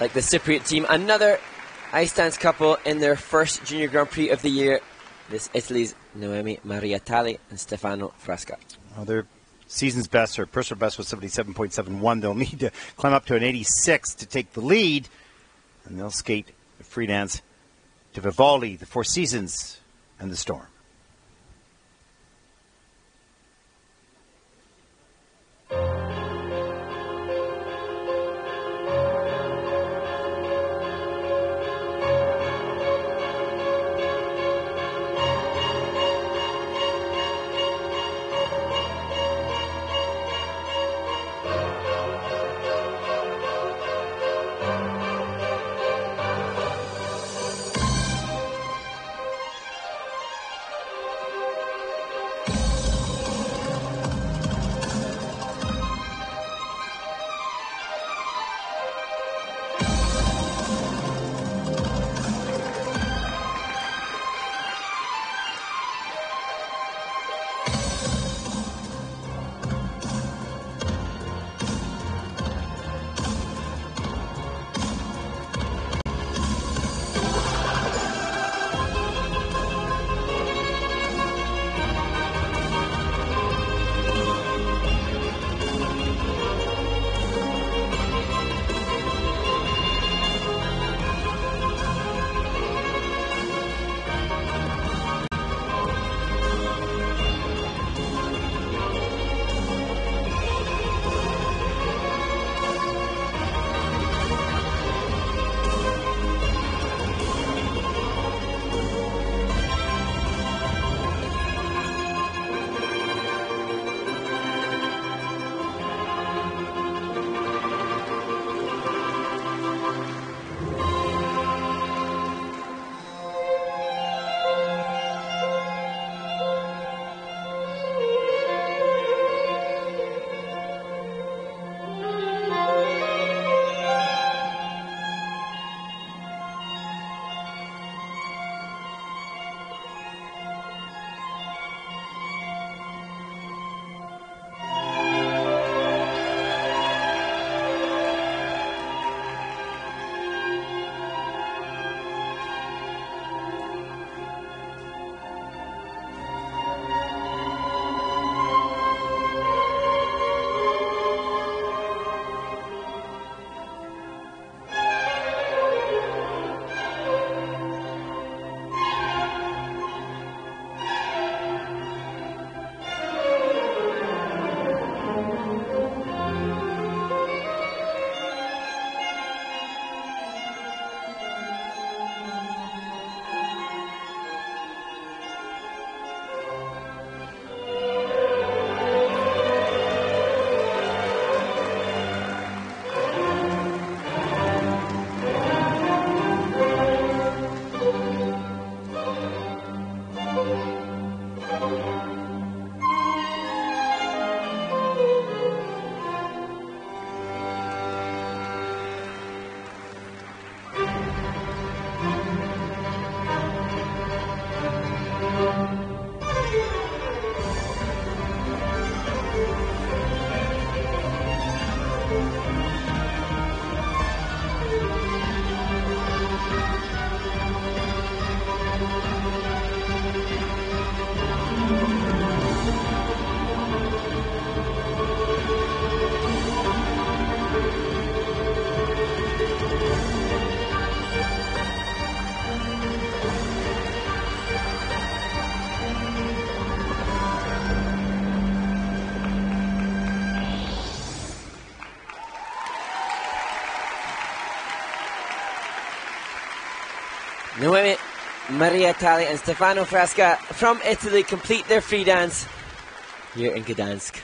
like the Cypriot team. Another ice dance couple in their first Junior Grand Prix of the year. This Italy's Noemi Maria Tali and Stefano Frasca. Oh, their season's best, or personal best, was 77.71. They'll need to climb up to an 86 to take the lead. And they'll skate the free dance to Vivaldi, the Four Seasons, and the Storm. Noemi Maria Tali and Stefano Frasca from Italy complete their free dance here in Gdansk.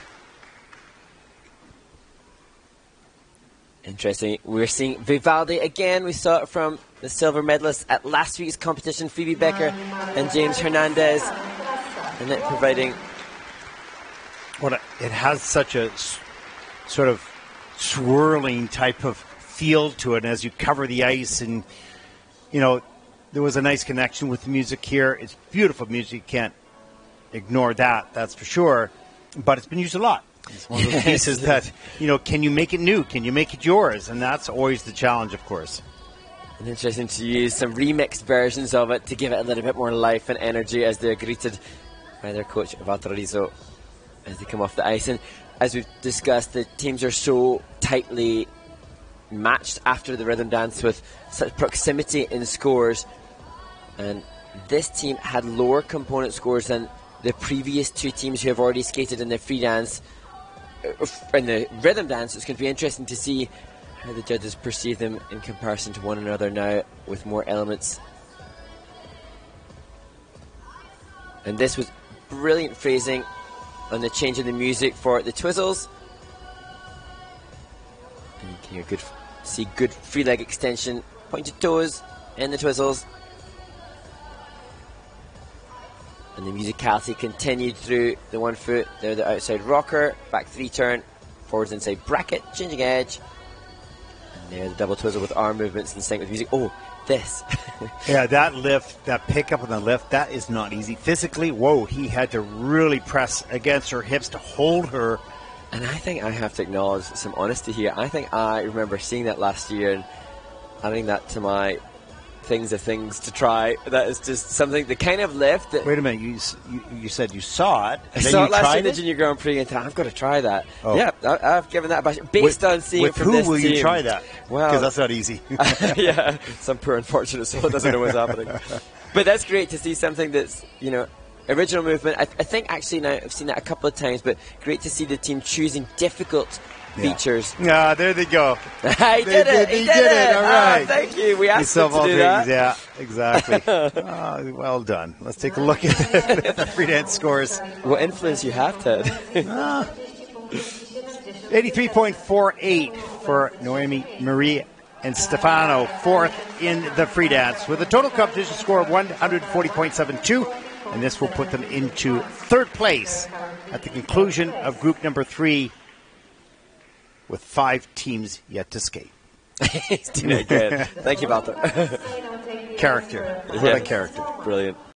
Interesting, we're seeing Vivaldi again. We saw it from the silver medalist at last week's competition, Phoebe Becker and James Hernandez. And that providing... Well, it has such a sort of swirling type of feel to it as you cover the ice, and, you know, there was a nice connection with the music here. It's beautiful music. You can't ignore that, that's for sure. But it's been used a lot It's one of those pieces that, you know, can you make it new? Can you make it yours? And that's always the challenge, of course. And interesting to use some remixed versions of it to give it a little bit more life and energy as they're greeted by their coach, Walter Rizzo, as they come off the ice. And as we've discussed, the teams are so tightly matched after the rhythm dance with such proximity in scores. And this team had lower component scores than the previous two teams who have already skated in the free dance. In the rhythm dance, it's going to be interesting to see how the judges perceive them in comparison to one another now with more elements. And this was brilliant phrasing on the change in the music for the Twizzles. And you can hear see good free leg extension, pointed toes, and the Twizzles. And the musicality continued through the one foot, there the outside rocker, back three turn, forwards inside bracket, changing edge. And there the double twizzle with arm movements in sync with music. Oh, this. Yeah, that lift, that pickup on the lift, that is not easy. Physically, whoa, he had to really press against her hips to hold her. And I think I have to acknowledge some honesty here. I think I remember seeing that last year and adding that to my things to try. That is just something, the kind of lift that... Wait a minute, you said you saw it. And I saw it last year in the Junior Grand Prix and thought, I've got to try that. Oh. Yeah, I've given that a bash. Based on seeing it from this team. With who will you try that? Well, because that's not easy. Yeah, some poor unfortunate soul doesn't know what's happening. But that's great to see something that's, you know, original movement. I think actually now I've seen that a couple of times, but great to see the team choosing difficult features. Ah, there they go. He did it. All right. Thank you. We asked him to do that. Yeah, exactly. Well done. Let's take a look at the free dance scores. What influence you have, Ted. 83.48 for Noemi, Marie, and Stefano, fourth in the free dance, with a total competition score of 140.72. And this will put them into third place at the conclusion of group number 3, with 5 teams yet to skate. It's doing it good. Thank you, Walter. Character. What a character. Brilliant.